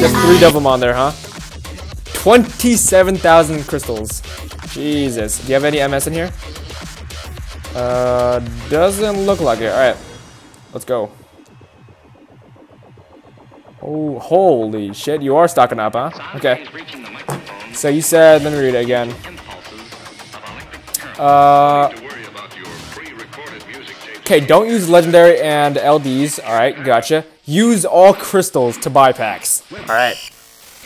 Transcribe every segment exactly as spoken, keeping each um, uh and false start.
There's three of them on there, huh? twenty-seven thousand crystals. Jesus. Do you have any M S in here? Uh, doesn't look like it. Alright. Let's go. Oh, holy shit. You are stocking up, huh? Okay. So you said, let me read it again. Uh... Okay, don't use legendary and L Ds. Alright, gotcha. Use all crystals to buy packs. Alright.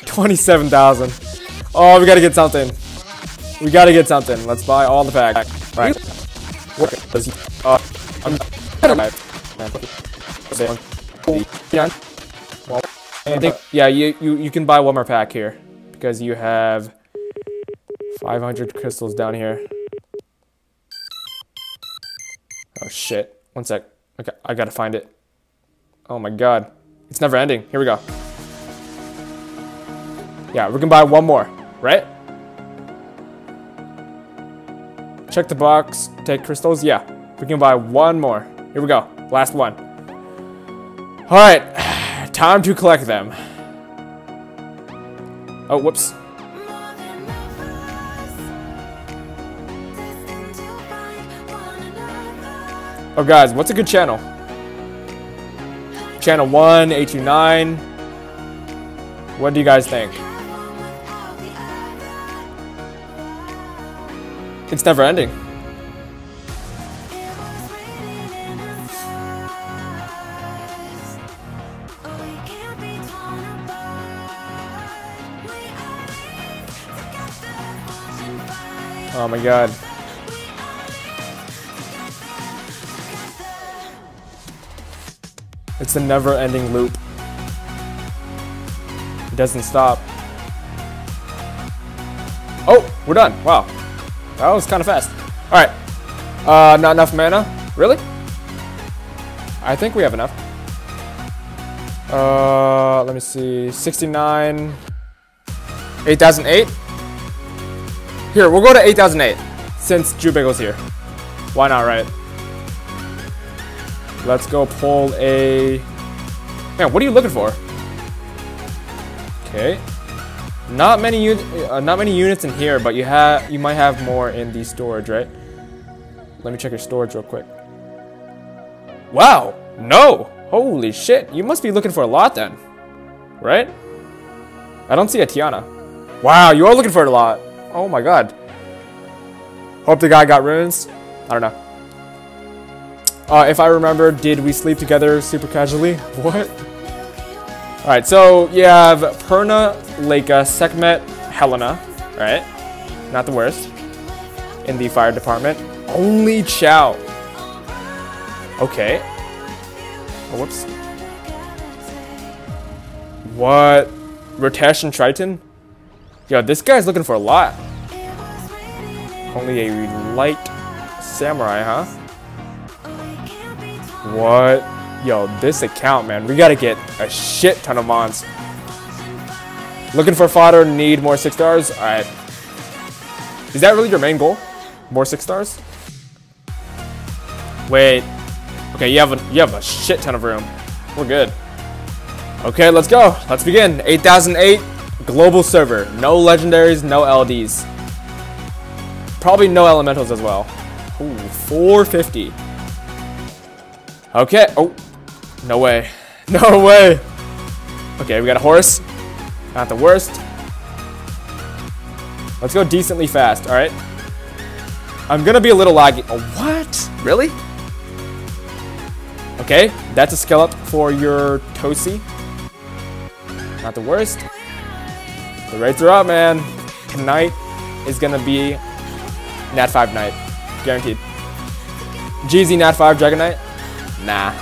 twenty-seven thousand. Oh, we gotta get something. We gotta get something. Let's buy all the packs. Alright. Uh, I'm I think, yeah, you, you, you can buy one more pack here. Because you have five hundred crystals down here. Oh shit. One sec. Okay, I gotta find it. Oh my god. It's never ending. Here we go. Yeah, we can buy one more, right? Check the box, take crystals. Yeah, we can buy one more. Here we go. Last one. Alright, time to collect them. Oh, whoops. Oh, guys, what's a good channel? Channel one, eight two nine. What do you guys think? It's never ending. Oh my god. It's a never-ending loop. It doesn't stop. Oh, we're done. Wow. That was kind of fast. Alright. Uh, not enough mana? Really? I think we have enough. Uh, let me see. sixty-nine. eight thousand eight? Here, we'll go to eight thousand eight. Since Jubagel's here. Why not, right? Let's go pull a... Man, what are you looking for? Okay. Not many units, uh, not many units in here, but you have, you might have more in the storage, right? Let me check your storage real quick. Wow! No! Holy shit! You must be looking for a lot then, right? I don't see a Tiana. Wow, you are looking for a lot. Oh my god. Hope the guy got runes. I don't know. Uh, if I remember, did we sleep together super casually? What? Alright, so you have Perna, Laika, Sekhmet, Helena, right? Not the worst. In the fire department. Only Chow. Okay. Oh, whoops. What? Ritesh and Triton? Yo, this guy's looking for a lot. Only a light samurai, huh? What? Yo, this account, man. We gotta get a shit ton of mons. Looking for fodder, need more six stars. Alright. Is that really your main goal? More six stars? Wait. Okay, you have a you have a shit ton of room. We're good. Okay, let's go. Let's begin. eight thousand eight global server. No legendaries, no L Ds. Probably no elementals as well. Ooh, four fifty. Okay. Oh, no way. No way. Okay, we got a horse. Not the worst. Let's go decently fast, all right? I'm gonna be a little laggy. Oh, what? Really? Okay, that's a skill up for your Tosi. Not the worst. The rates are up, man. Tonight is gonna be Nat five night. Guaranteed. G Z Nat five Dragon Knight. Nah.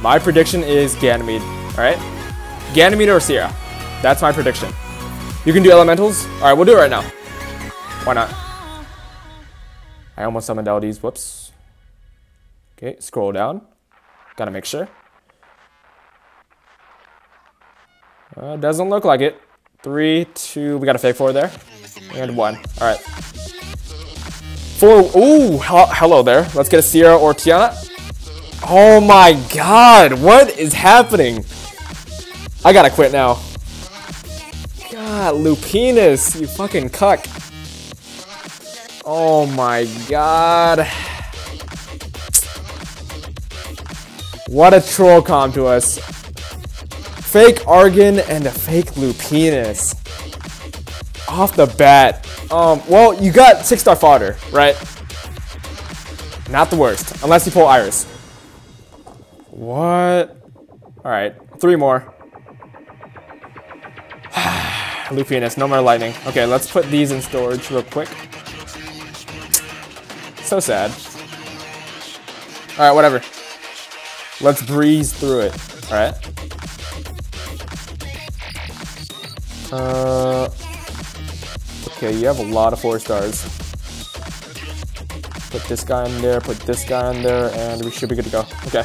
My prediction is Ganymede, alright? Ganymede or Sierra. That's my prediction. You can do elementals? Alright, we'll do it right now. Why not? I almost summoned L Ds. Whoops. Okay, scroll down. Gotta make sure. Uh, doesn't look like it. Three, two, we got a fake four there. And one. Alright. Four. Ooh, hello there. Let's get a Sierra or Tiana. Oh my god, what is happening? I gotta quit now. God, Lupinus, you fucking cuck. Oh my god. What a troll com to us. Fake Argon and a fake Lupinus. Off the bat. Um, well, you got six star fodder, right? Not the worst. Unless you pull Iris. What? Alright, three more. Lupinus, no more lightning. Okay, let's put these in storage real quick. So sad. Alright, whatever. Let's breeze through it. Alright. Uh, okay, you have a lot of four stars. Put this guy in there, put this guy in there, and we should be good to go. Okay.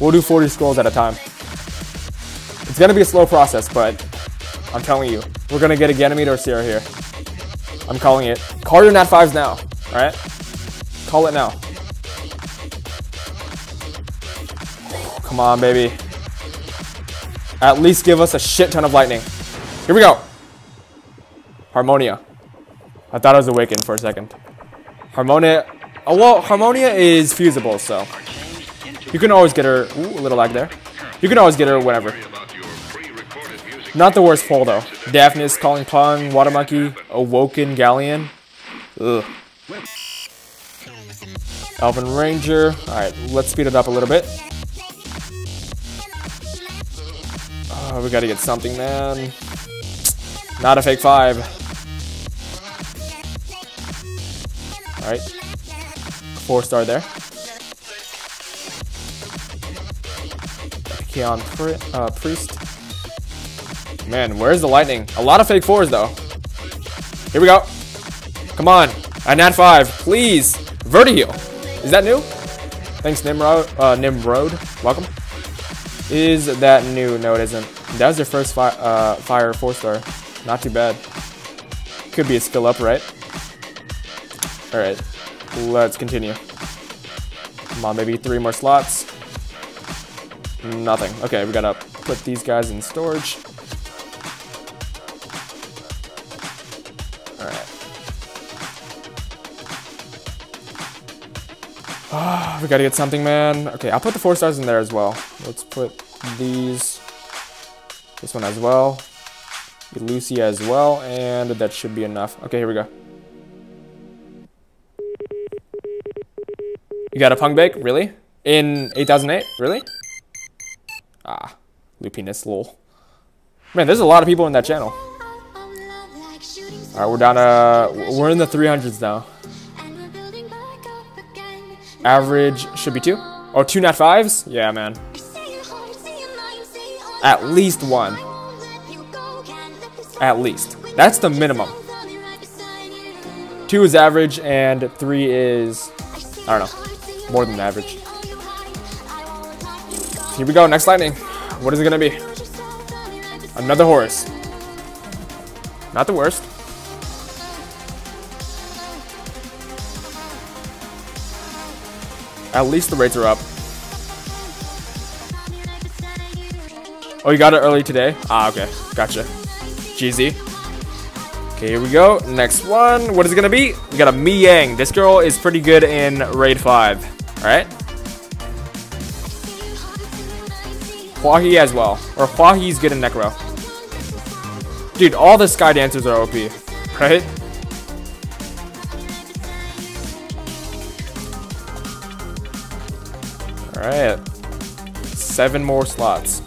We'll do forty scrolls at a time. It's gonna be a slow process, but I'm telling you, we're gonna get a Ganymede or Sierra here. I'm calling it. Call your nat fives now, alright? Call it now. Oh, come on, baby. At least give us a shit ton of lightning. Here we go. Harmonia. I thought I was awakened for a second. Harmonia. Oh, well, Harmonia is fusible, so. You can always get her. Ooh, a little lag there. You can always get her whenever. Not the worst pull, though. Daphnis, Calling Pong, Water Monkey, Awoken Galleon. Ugh. Elven Ranger. Alright, let's speed it up a little bit. Oh, we gotta get something, man. Not a fake five. Alright. Four star there. Keon uh, Priest. Man, where's the lightning? A lot of fake fours, though. Here we go. Come on. A nat five. Please. Verdehile. Is that new? Thanks, Nimrod. Uh, Nimrod. Welcome. Is that new? No, it isn't. That was your first fi uh, fire four star. Not too bad. Could be a skill up, right? Alright. Let's continue. Come on, maybe three more slots. Nothing. Okay, we gotta put these guys in storage. Oh, we gotta get something, man. Okay, I'll put the four stars in there as well. Let's put these. This one as well. Lucia as well. And that should be enough. Okay, here we go. You got a Pungbaek? Really? In eight thousand eight? Really? Ah. Lupinus, lol. Man, there's a lot of people in that channel. Alright, we're down to... We're in the three hundreds now. Average should be two. Oh, two nat fives? Yeah, man. At least one. At least. That's the minimum. Two is average, and three is, I don't know, more than average. Here we go, next lightning. What is it gonna be? Another Horus. Not the worst. At least the rates are up. Oh, you got it early today? Ah, okay. Gotcha. G Z. Okay, here we go. Next one. What is it going to be? We got a Mi Yang. This girl is pretty good in raid five. Alright? Fahi as well. Or Fahi's good in Necro. Dude, all the Sky Dancers are O P. Right? Alright, seven more slots.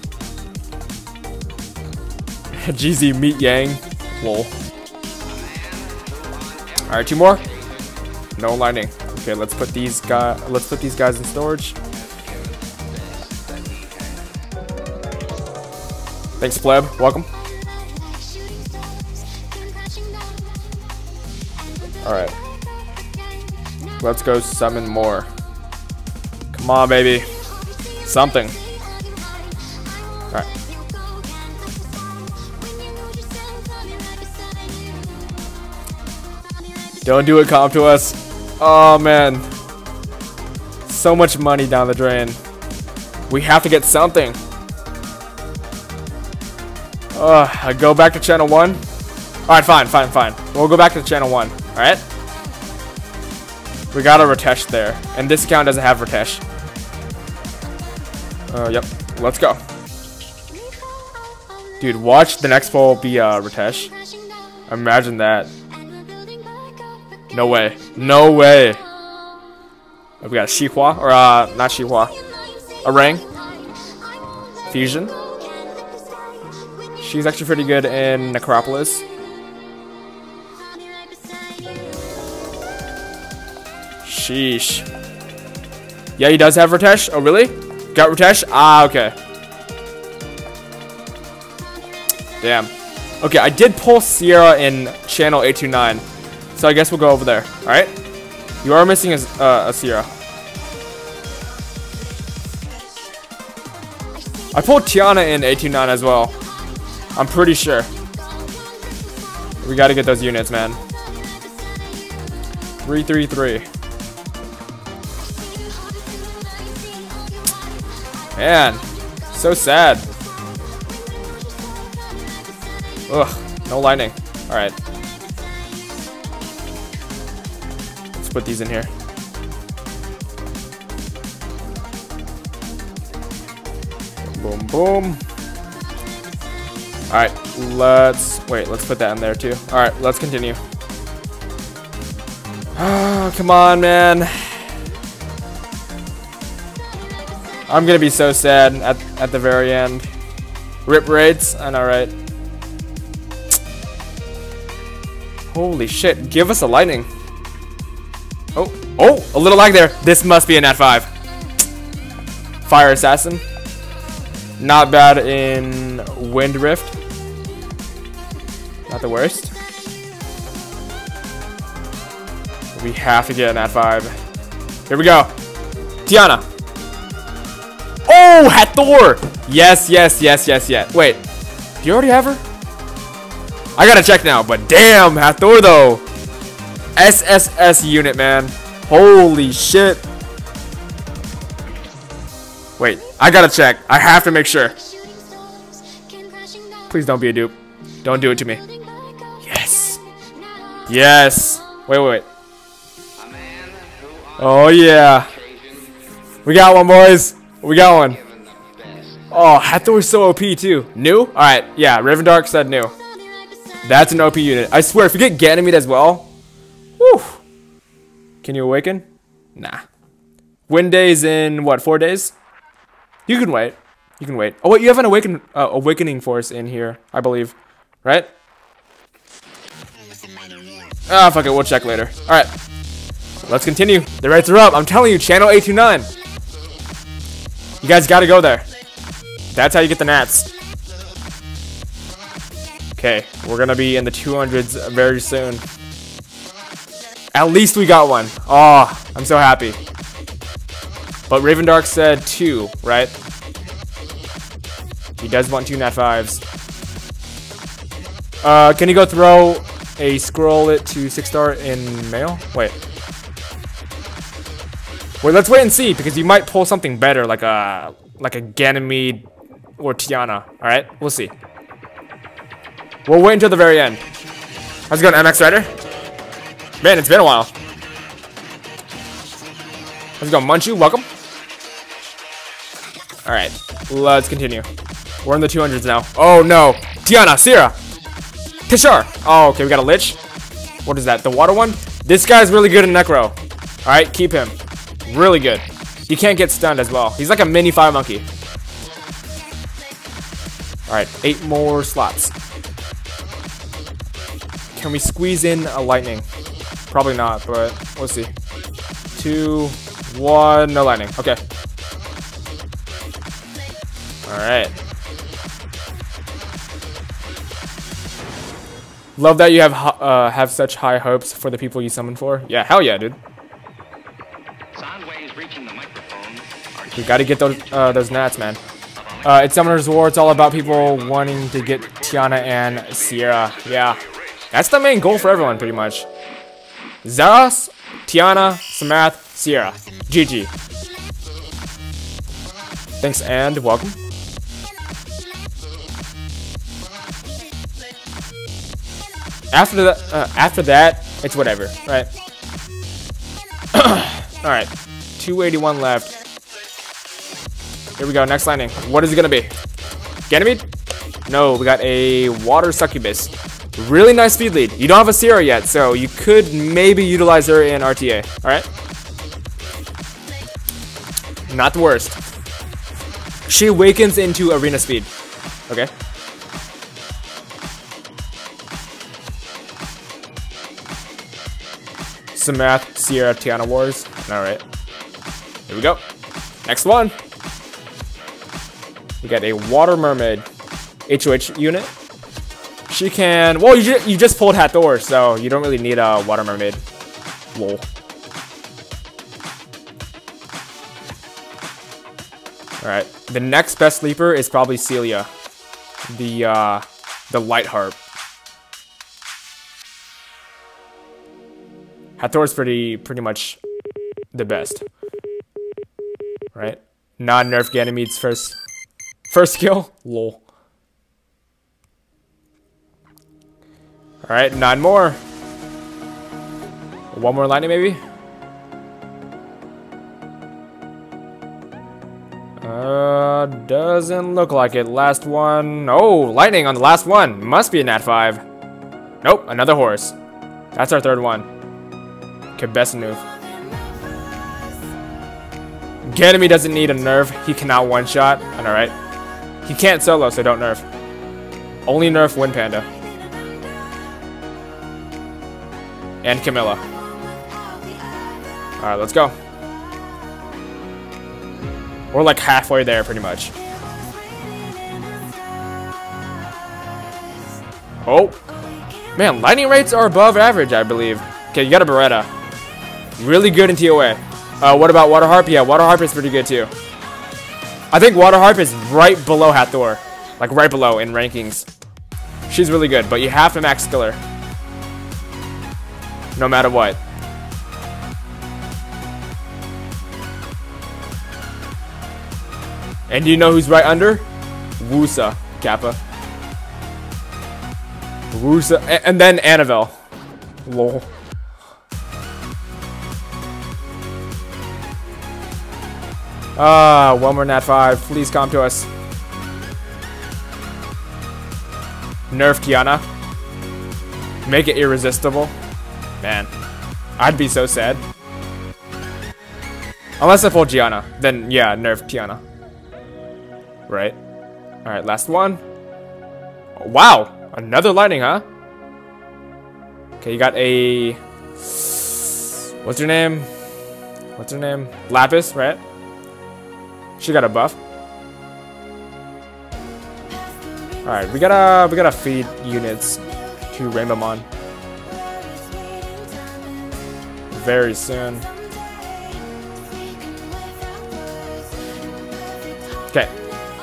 G Z Mi Yang. Lol. Alright, two more. No lightning. Okay, let's put these guy let's put these guys in storage. Thanks, Pleb. Welcome. Alright. Let's go summon more. Come on, baby. Something. Alright. Don't do it, comp to us. Oh, man. So much money down the drain. We have to get something. Uh, I go back to channel one. Alright, fine, fine, fine. We'll go back to channel one. Alright? We got a Ritesh there. And this account doesn't have Ritesh. Uh, yep. Let's go. Dude, watch the next poll be uh, Ritesh. Imagine that. No way. No way. Oh, we got a Shihua. Or, uh, not Shihua. A Rang. Fusion. She's actually pretty good in Necropolis. Sheesh. Yeah, he does have Ritesh. Oh, really? Got Ritesh? Ah, okay. Damn. Okay, I did pull Sierra in channel eight two nine. So I guess we'll go over there. Alright? You are missing a, uh, a Sierra. I pulled Tiana in eight two nine as well. I'm pretty sure. We gotta get those units, man. three three three. Man, so sad. Ugh, no lightning. Alright. Let's put these in here. Boom, boom. Alright, let's... Wait, let's put that in there too. Alright, let's continue. Oh, come on, man. I'm gonna be so sad at, at the very end. Rip rates, I know, right? Holy shit, give us a lightning. Oh, oh, a little lag there. This must be a nat five. Fire Assassin. Not bad in Wind Rift. Not the worst. We have to get a nat five. Here we go. Tiana. Oh, Hathor! Yes, yes, yes, yes, yes. Wait, do you already have her? I gotta check now, but damn, Hathor though. S S S unit, man. Holy shit. Wait, I gotta check. I have to make sure. Please don't be a dupe. Don't do it to me. Yes. Yes. Wait, wait, wait. Oh, yeah. We got one, boys. We got one. Oh, Hathor is so O P too. New? Alright, yeah, Ravendark said new. That's an O P unit. I swear, if we get Ganymede as well. Woo! Can you awaken? Nah. Wind Day's in, what, four days? You can wait. You can wait. Oh, wait, you have an awaken, uh, Awakening Force in here, I believe. Right? Ah, oh, fuck it, we'll check later. Alright. Let's continue. The rates are up. I'm telling you, channel eight two nine. You guys gotta go there. That's how you get the nats. Okay, we're gonna be in the two hundreds very soon. At least we got one. Oh, I'm so happy. But Ravendark said two, right? He does want two nat fives. Uh, can you go throw a scroll it to six star in mail? Wait. Wait, let's wait and see, because you might pull something better, like a like a Ganymede or Tiana. Alright, we'll see. We'll wait until the very end. How's it going, M X Rider? Man, it's been a while. How's it going, Munchu? Welcome. Alright, let's continue. We're in the two hundreds now. Oh no! Tiana, Sierra! Teshar! Oh, okay, we got a Lich. What is that, the water one? This guy's really good in Necro. Alright, keep him. Really good. He can't get stunned as well. He's like a mini fire monkey. Alright, eight more slots. Can we squeeze in a lightning? Probably not, but we'll see. Two, one, no lightning. Okay. Alright. Love that you have uh, have such high hopes for the people you summon for. Yeah, hell yeah, dude. We gotta get those uh, those nats, man. Uh, it's Summoner's War. It's all about people wanting to get Tiana and Sierra. Yeah, that's the main goal for everyone, pretty much. Zaras, Tiana, Samath, Sierra. G G. Thanks and welcome. After that, uh, after that, it's whatever, right? All right, two eighty-one left. Here we go, next landing. What is it gonna be? Ganymede? No, we got a water succubus. Really nice speed lead. You don't have a Sierra yet, so you could maybe utilize her in R T A, all right? Not the worst. She awakens into arena speed, okay? Samath, Sierra, Tiana Wars. All right, here we go. Next one. We got a Water Mermaid H O H unit. She can, well, you, ju you just pulled Hathor, so you don't really need a Water Mermaid. Lol. All right, the next best sleeper is probably Celia, the, uh, the Light Harp. Hathor's pretty pretty much the best, right? Non-nerf Ganymede's first first kill. Lol. All right, nine more. One more lightning, maybe. Uh, doesn't look like it. Last one. Oh, lightning on the last one. Must be a nat five. Nope, another horse. That's our third one. Best move. Ganymede doesn't need a nerf. He cannot one shot. And all right, he can't solo, so don't nerf. Only nerf Wind Panda and Camilla. All right, let's go. We're like halfway there, pretty much. Oh man, lightning rates are above average, I believe. Okay, you got a Beretta. Really good in T O A. Uh, what about Water Harp? Yeah, Water Harp is pretty good too. I think Water Harp is right below Hathor. Like right below in rankings. She's really good, but you have to max skill her. No matter what. And do you know who's right under? Woosa, Kappa. Woosa, and then Annabelle. Lol. Ah, uh, one more nat five. Please come to us. Nerf Tiana. Make it irresistible. Man, I'd be so sad. Unless I pull Gianna, then yeah, nerf Tiana. Right. All right, last one. Wow, another lightning, huh? Okay, you got a. What's her name? What's her name? Lapis, right? She got a buff. Alright, we gotta we gotta feed units to Rainbowmon very soon. Okay,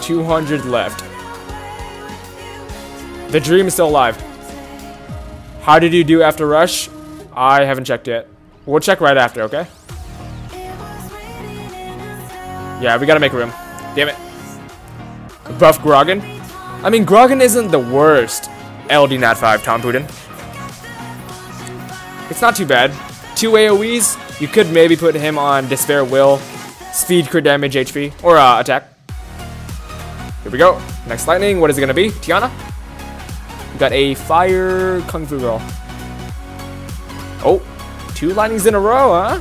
two hundred left. The dream is still alive. How did you do after rush? I haven't checked yet. We'll check right after, okay? Yeah, we gotta make room. Damn it. Buff Groggan. I mean, Groggan isn't the worst L D nat five Tom Putin. It's not too bad. Two AoEs. You could maybe put him on Despair Will. Speed, crit damage, H P. Or uh, attack. Here we go. Next lightning. What is it gonna be? Tiana. We got a Fire Kung Fu Girl. Oh. Two lightnings in a row, huh?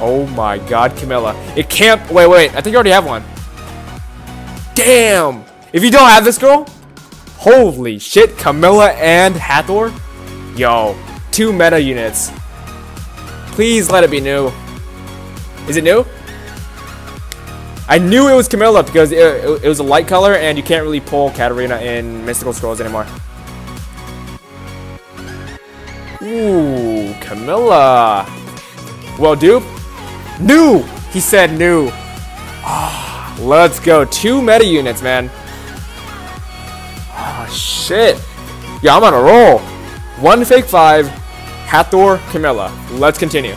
Oh my god, Camilla. It can't. Wait, wait. I think you already have one. Damn. If you don't have this girl. Holy shit. Camilla and Hathor. Yo. Two meta units. Please let it be new. Is it new? I knew it was Camilla because it, it, it was a light color and you can't really pull Katarina in Mystical Scrolls anymore. Ooh, Camilla. Well, dude. New! He said new. Oh, let's go. Two meta units, man. Oh, shit. Yeah, I'm on a roll. One fake five. Hathor, Camilla. Let's continue.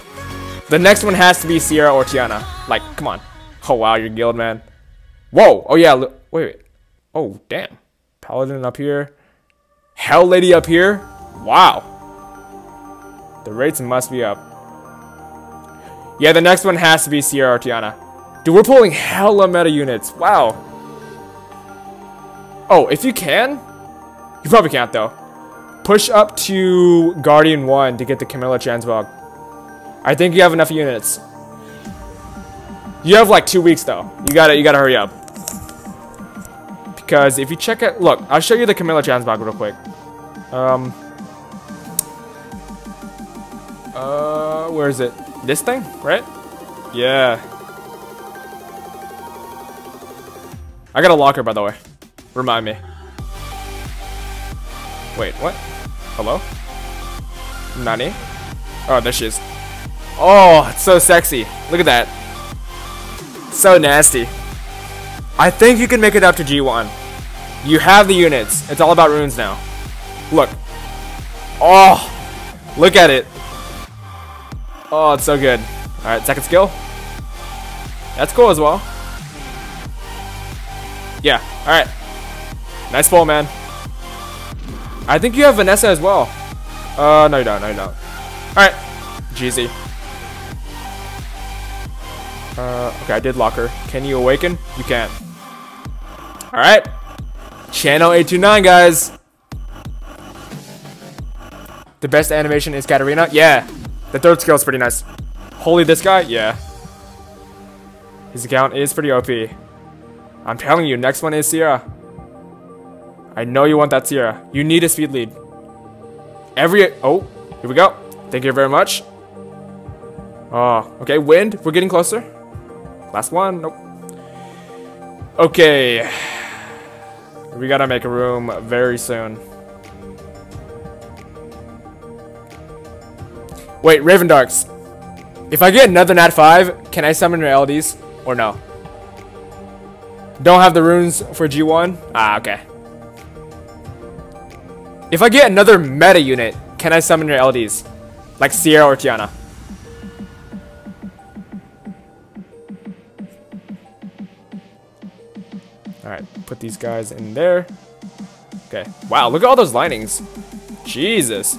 The next one has to be Sierra or Tiana. Like, come on. Oh, wow, your guild, man. Whoa. Oh, yeah. Wait, wait. Oh, damn. Paladin up here. Hell Lady up here. Wow. The rates must be up. Yeah, the next one has to be Sierra or Tiana. Dude, we're pulling hella meta units. Wow. Oh, if you can? You probably can't, though. Push up to Guardian one to get the Camilla Transmog. I think you have enough units. You have like two weeks, though. You gotta, you gotta hurry up. Because if you check it... Look, I'll show you the Camilla Transmog real quick. Um... Uh, where is it? This thing, right? Yeah. I got a locker, by the way. Remind me. Wait, what? Hello? Nani? Oh, there she is. Oh, it's so sexy. Look at that. So nasty. I think you can make it up to G one. You have the units. It's all about runes now. Look. Oh, look at it. Oh, it's so good. Alright, second skill. That's cool as well. Yeah, alright. Nice pull, man. I think you have Vanessa as well. Uh, no you don't, no you don't. Alright, G Z. Uh, okay, I did lock her. Can you awaken? You can't. Alright. Channel eight two nine, guys. The best animation is Katarina? Yeah. The third skill is pretty nice. Holy this guy? Yeah. His account is pretty O P. I'm telling you, next one is Sierra. I know you want that Sierra. You need a speed lead. Every... Oh, here we go. Thank you very much. Oh, okay. Wind. We're getting closer. Last one. Nope. Okay. We gotta make a room very soon. Wait, Ravendarks. If I get another nat five, can I summon your L Ds? Or no? Don't have the runes for G one? Ah, okay. If I get another meta unit, can I summon your L Ds? Like Sierra or Tiana? Alright, put these guys in there. Okay. Wow, look at all those linings. Jesus.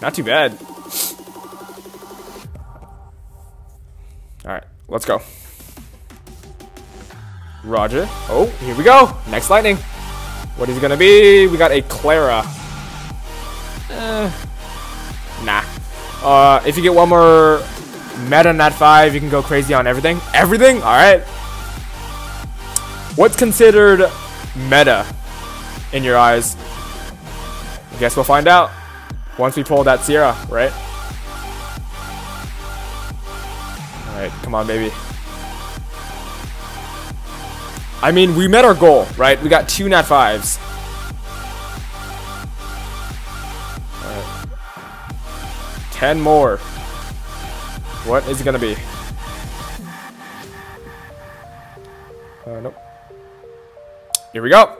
Not too bad. Alright, let's go. Roger. Oh, here we go. Next lightning. What is it gonna be? We got a Clara. Eh, nah. Uh, if you get one more meta nat five, you can go crazy on everything. Everything? Alright. What's considered meta in your eyes? I guess we'll find out once we pull that Sierra, right? Alright, come on, baby. I mean, we met our goal, right? We got two nat fives. Alright. Ten more. What is it gonna be? Uh, nope. Here we go.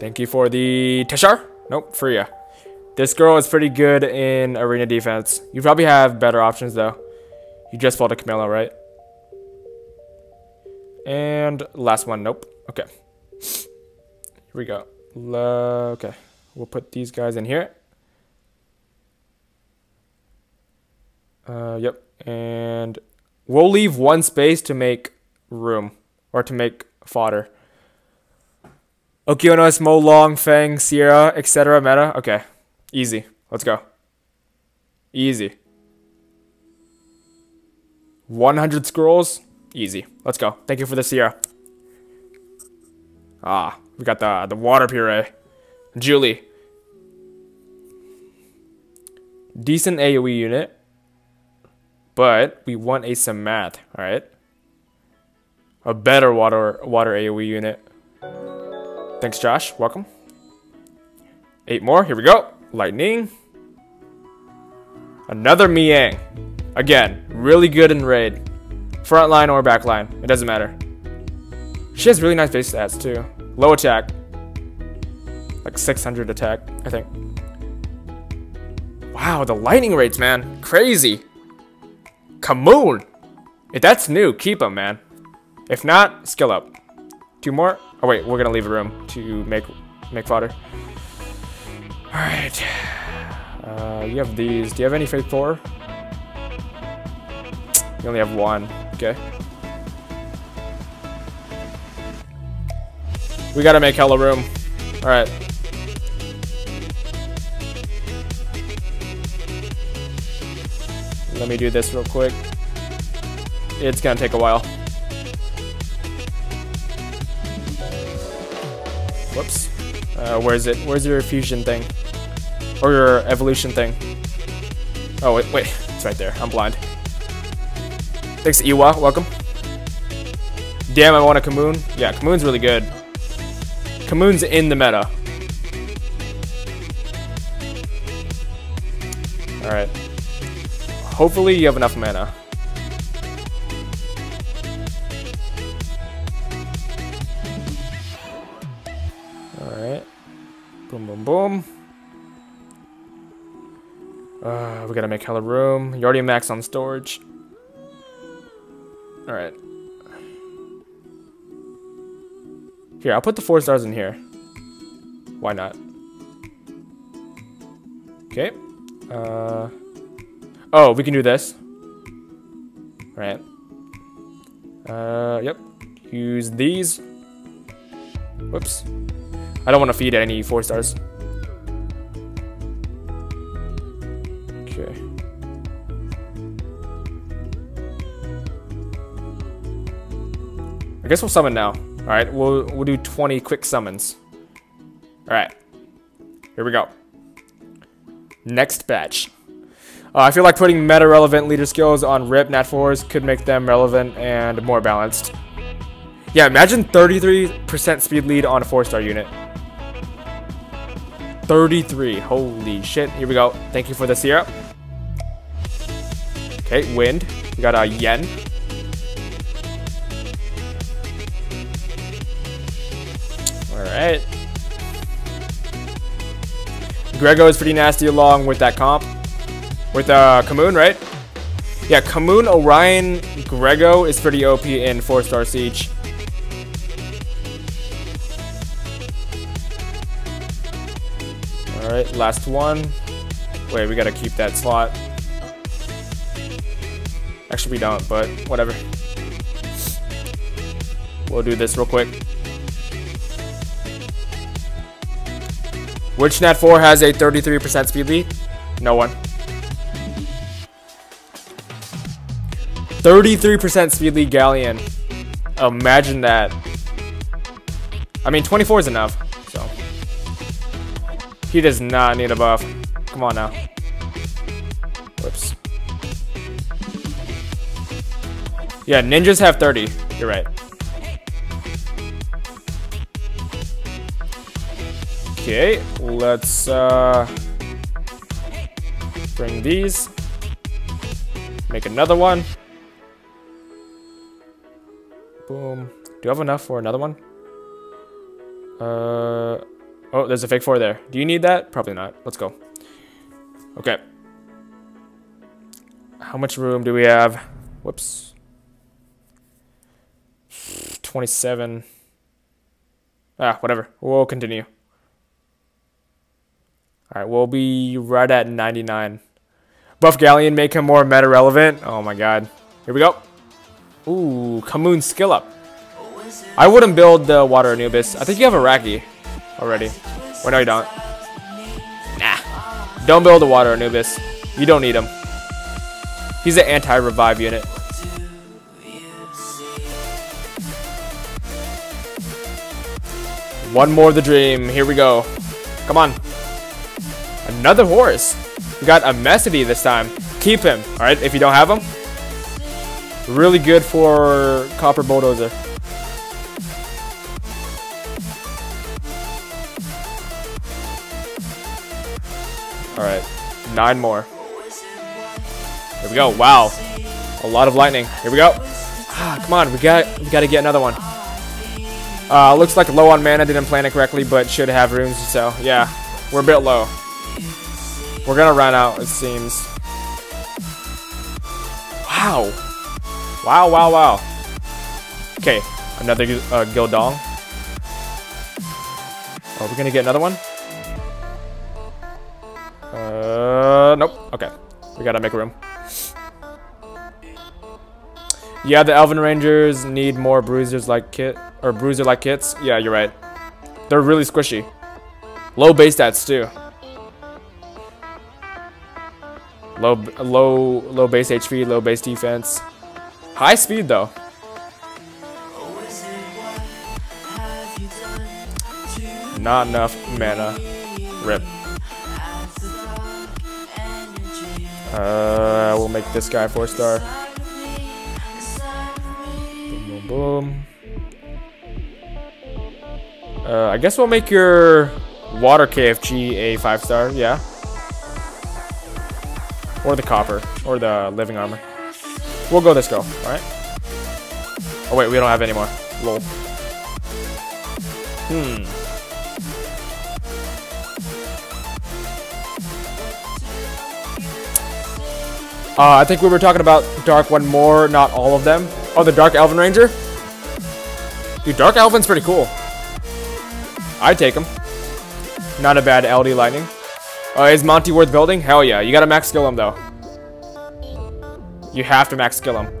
Thank you for the Teshar. Nope, Freya. This girl is pretty good in arena defense. You probably have better options, though. You just fought a Camilla, right? And last one, nope. Okay. Here we go. La okay. We'll put these guys in here. Uh, yep. And we'll leave one space to make room. Or to make fodder. Okiono, Smo, Long, Fang, Sierra, et cetera. Meta. Okay. Easy. Let's go. Easy. one hundred scrolls, easy. Let's go. Thank you for the Sierra. Ah, we got the the water puree. Julie, decent A O E unit, but we want a Samath. All right, a better water water A O E unit. Thanks, Josh. Welcome. Eight more. Here we go. Lightning. Another Mi Yang. Again, really good in raid. Front line or back line, it doesn't matter. She has really nice base stats too. Low attack. Like six hundred attack, I think. Wow, the lightning rates, man. Crazy. Kamoon. If that's new, keep them, man. If not, skill up. Two more. Oh wait, we're gonna leave room to make make fodder. Alright. Uh, you have these. Do you have any Faith four? You only have one. Okay. We gotta make hella room. Alright. Let me do this real quick. It's gonna take a while. Whoops. Uh, where is it? Where's your fusion thing? Or your evolution thing? Oh, wait, wait. It's right there. I'm blind. Thanks, Iwa. Welcome. Damn, I want a Commune. Yeah, Commune's really good. Commune's in the meta. Alright. Hopefully you have enough mana. Alright. Boom, boom, boom. Uh, we gotta make hella room. You already maxed on storage. Alright. Here, I'll put the four stars in here. Why not? Okay. Uh, oh, we can do this. Right. Uh, yep. Use these. Whoops. I don't want to feed any four stars. Okay. I guess we'll summon now. All right, we'll, we'll do twenty quick summons. All right, here we go. Next batch. Uh, I feel like putting meta-relevant leader skills on R I P Nat fours could make them relevant and more balanced. Yeah, imagine thirty-three percent speed lead on a four-star unit. thirty-three, holy shit. Here we go. Thank you for the Sierra. Okay, wind. We got a yen. Alright. Grego is pretty nasty along with that comp. With uh, Commune, right? Yeah, Commune, Orion, Grego is pretty O P in four-star Siege. Alright, last one. Wait, we gotta keep that slot. Actually, we don't, but whatever. We'll do this real quick. Which Nat four has a thirty-three percent speed lead? No one. thirty-three percent speed lead Galleon. Imagine that. I mean, twenty-four is enough, so. He does not need a buff. Come on now. Whoops. Yeah, ninjas have thirty. You're right. Okay, let's uh, bring these, make another one. Boom. Do I have enough for another one? Uh, oh, there's a fake four there. Do you need that? Probably not. Let's go. Okay. How much room do we have? Whoops. twenty-seven. Ah, whatever. We'll continue. Alright, we'll be right at ninety-nine. Buff Galleon, make him more meta relevant. Oh my god. Here we go. Ooh, Commune skill up. I wouldn't build the Water Anubis. I think you have Araki already. Or no, you don't. Nah. Don't build the Water Anubis. You don't need him. He's an anti-revive unit. One more of the dream. Here we go. Come on. Another horse. We got a Mesity this time. Keep him, all right, if you don't have him. Really good for Copper Bulldozer. All right, nine more. Here we go, wow. A lot of lightning, here we go. Ah, come on, we got, we got to get another one. Uh, looks like low on mana, didn't plan it correctly, but should have runes, so yeah, we're a bit low. We're gonna run out, it seems. Wow. Wow, wow, wow. Okay, another uh, Gildong. Oh, we're gonna get another one? Uh, nope. Okay. We gotta make room. Yeah, the Elven Rangers need more bruisers like kit or bruiser like kits. Yeah, you're right. They're really squishy. Low base stats too. Low low low base H P, low base defense. High speed though. Not enough mana. Rip. Uh, we'll make this guy four star. Boom, boom, boom. Uh, I guess we'll make your water K F G a five star. Yeah. Or the copper, or the living armor. We'll go this go. All right. Oh wait, we don't have any more. Lol. Hmm. Uh, I think we were talking about Dark One more, not all of them. Oh, the Dark Elven Ranger? Dude, Dark Elven's pretty cool. I'd take him. Not a bad L D Lightning. Uh, is Monty worth building? Hell yeah. You gotta max skill him, though. You have to max skill him.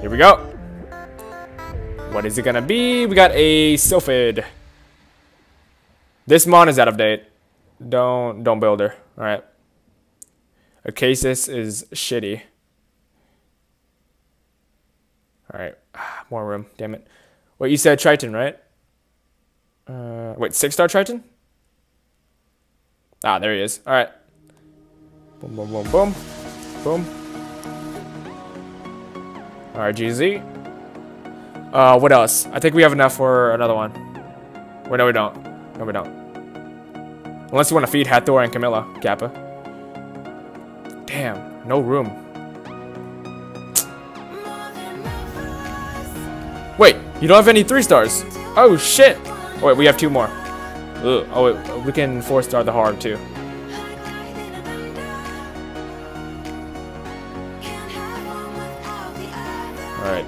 Here we go. What is it gonna be? We got a Sylphid. This mon is out of date. Don't don't build her. All right. Acasis is shitty. All right, more room. Damn it. Wait, you said Triton, right? Uh, wait, six star Triton. Ah, there he is. All right. Boom, boom, boom, boom, boom. All right, G Z. Uh, what else? I think we have enough for another one. Wait, no, we don't. No, we don't. Unless you want to feed Hathor and Camilla, Kappa. Damn, no room. Wait, you don't have any three stars. Oh shit. Oh, wait, we have two more. Ugh. Oh, wait, we can four star the hard too. All right.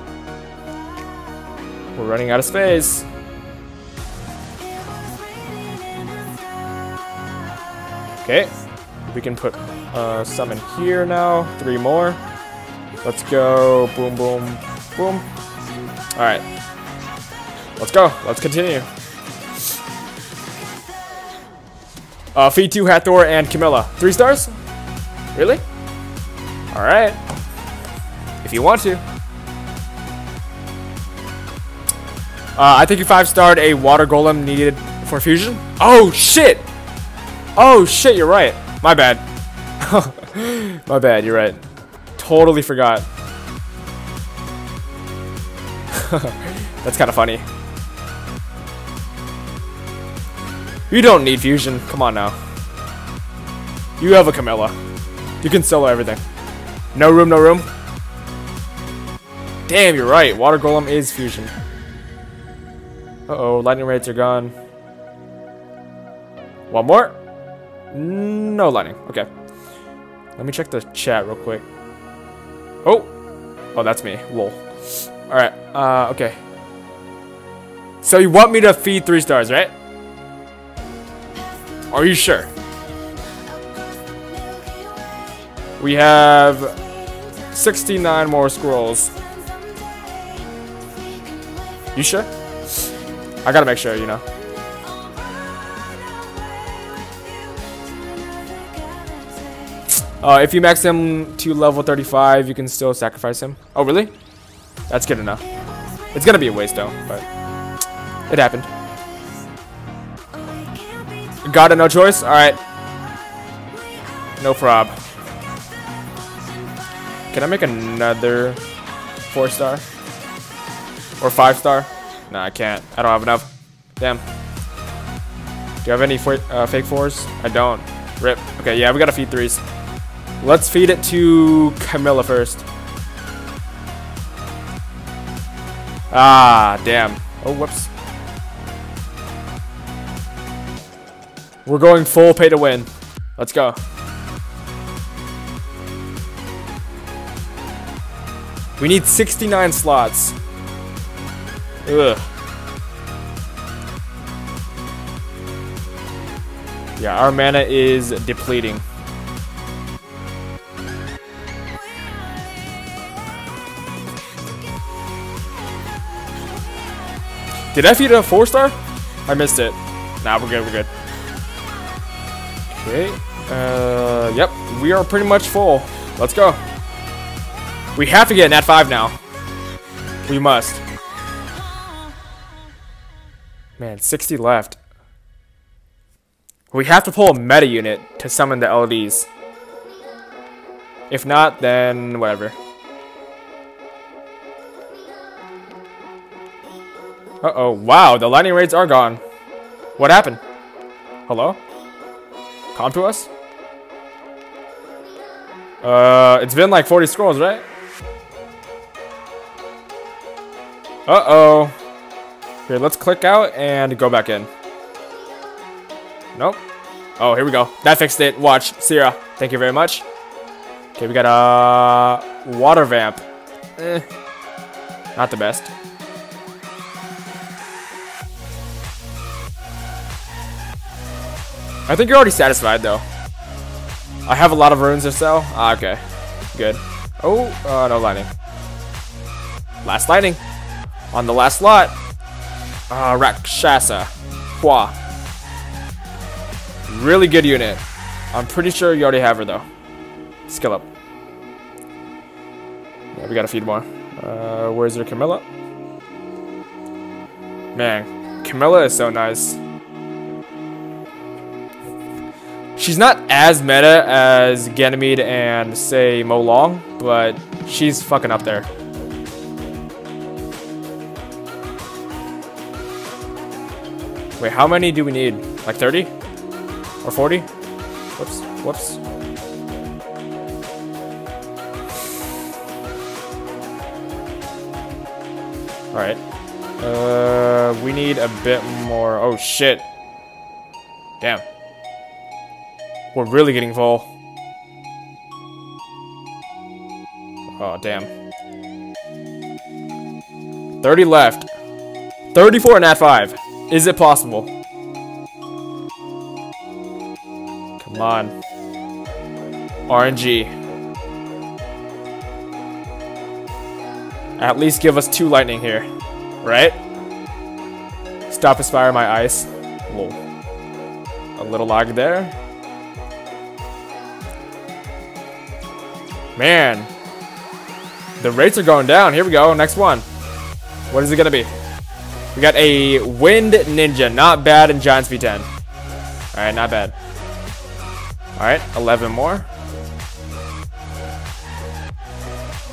We're running out of space. Okay, we can put uh, some in here now. Three more. Let's go. Boom, boom, boom. All right. Let's go. Let's continue. Uh, feed to Hathor and Camilla. Three stars? Really? All right. If you want to. Uh, I think you five-starred a water golem needed for fusion. Oh, shit. Oh shit, you're right. My bad. My bad, you're right. Totally forgot. That's kind of funny. You don't need fusion. Come on now. You have a Camilla. You can solo everything. No room, no room. Damn, you're right. Water Golem is fusion. Uh-oh, lightning rates are gone. One more. No lightning. Okay. Let me check the chat real quick. Oh. Oh, that's me. Lol. Alright. Uh, okay. So you want me to feed three stars, right? Are you sure? We have sixty-nine more scrolls. You sure? I gotta make sure, you know. Uh, if you max him to level thirty-five, you can still sacrifice him. Oh, really? That's good enough. It's gonna be a waste, though, but it happened. Got it, no choice? Alright. No prob. Can I make another four-star? Or five-star? Nah, I can't. I don't have enough. Damn. Do you have any uh, fake fours? I don't. Rip. Okay, yeah, we gotta feed threes. Let's feed it to Camilla first. Ah, damn. Oh, whoops. We're going full pay to win. Let's go. We need sixty-nine slots. Ugh. Yeah, our mana is depleting. Did I feed a four star? I missed it. Nah, we're good, we're good. Okay. Uh, yep, we are pretty much full. Let's go. We have to get an at five now. We must. Man, sixty left. We have to pull a meta unit to summon the L E Ds. If not, then whatever. Uh-oh, wow, the lightning raids are gone. What happened? Hello? Come to us? Uh, it's been like forty scrolls, right? Uh-oh. Here, let's click out and go back in. Nope. Oh, here we go. That fixed it. Watch. Sierra, thank you very much. Okay, we got a water vamp. Eh, not the best. I think you're already satisfied, though. I have a lot of runes or so. Ah, okay. Good. Oh, uh, no lightning. Last lightning. On the last slot. Uh, Rakshasa. Hua. Really good unit. I'm pretty sure you already have her, though. Skill up. Yeah, we gotta feed more. Uh, where's your Camilla? Man, Camilla is so nice. She's not as meta as Ganymede and, say, Mo Long, but she's fucking up there. Wait, how many do we need? Like thirty? Or forty? Whoops, whoops. Alright. Uh, we need a bit more. Oh, shit. Damn. We're really getting full. Oh, damn. thirty left. thirty-four and at five. Is it possible? Come on. R N G. At least give us two lightning here. Right? Stop Aspire My Ice. Whoa. A little lag there. Man, the rates are going down. Here we go, next one. What is it gonna be? We got a Wind Ninja, not bad in Giants V ten. All right, not bad. All right, eleven more.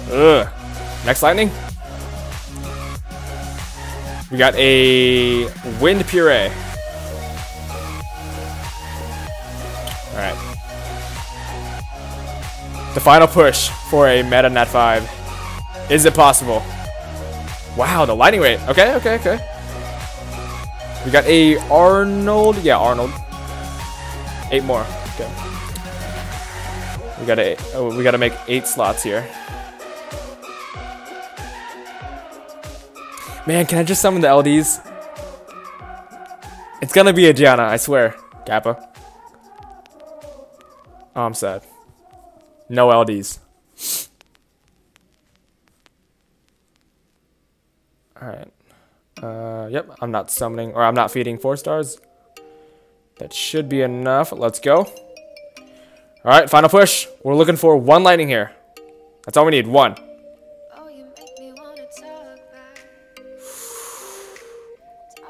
Ugh, next lightning. We got a Wind Puree. All right. The final push for a meta nat five. Is it possible? Wow, the lightning rate. Okay, okay, okay. We got a Arnold. Yeah, Arnold. Eight more. Okay. We gotta. Oh, we gotta make eight slots here. Man, can I just summon the L Ds? It's gonna be a Gianna, I swear. Kappa. Oh, I'm sad. No L Ds. Alright. Uh, yep, I'm not summoning, or I'm not feeding four stars. That should be enough. Let's go. Alright, final push. We're looking for one lightning here. That's all we need, one.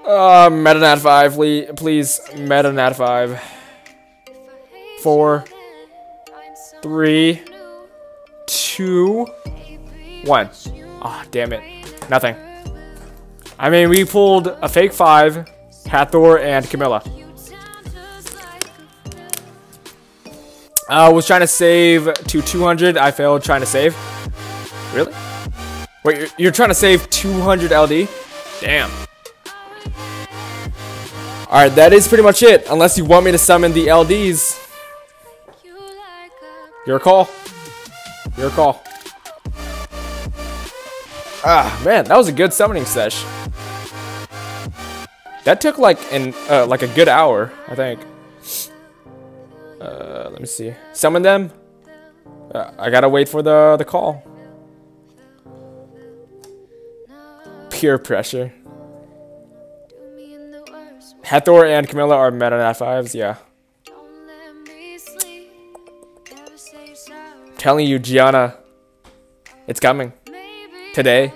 Uh, meta nat five, please. Meta nat five. Four. Three, two, one. Ah, oh, damn it. Nothing. I mean, we pulled a fake five, Hathor and Camilla. I was trying to save to two hundred. I failed trying to save. Really? Wait, you're trying to save two hundred L D? Damn. Alright, that is pretty much it. Unless you want me to summon the L Ds. Your call. Your call. Ah, man, that was a good summoning sesh. That took like an uh, like a good hour, I think. Uh, let me see. Summon them. Uh, I gotta wait for the the call. Pure pressure. Hathor and Camilla are meta nat fives. Yeah. I'm telling you, Gianna, it's coming today.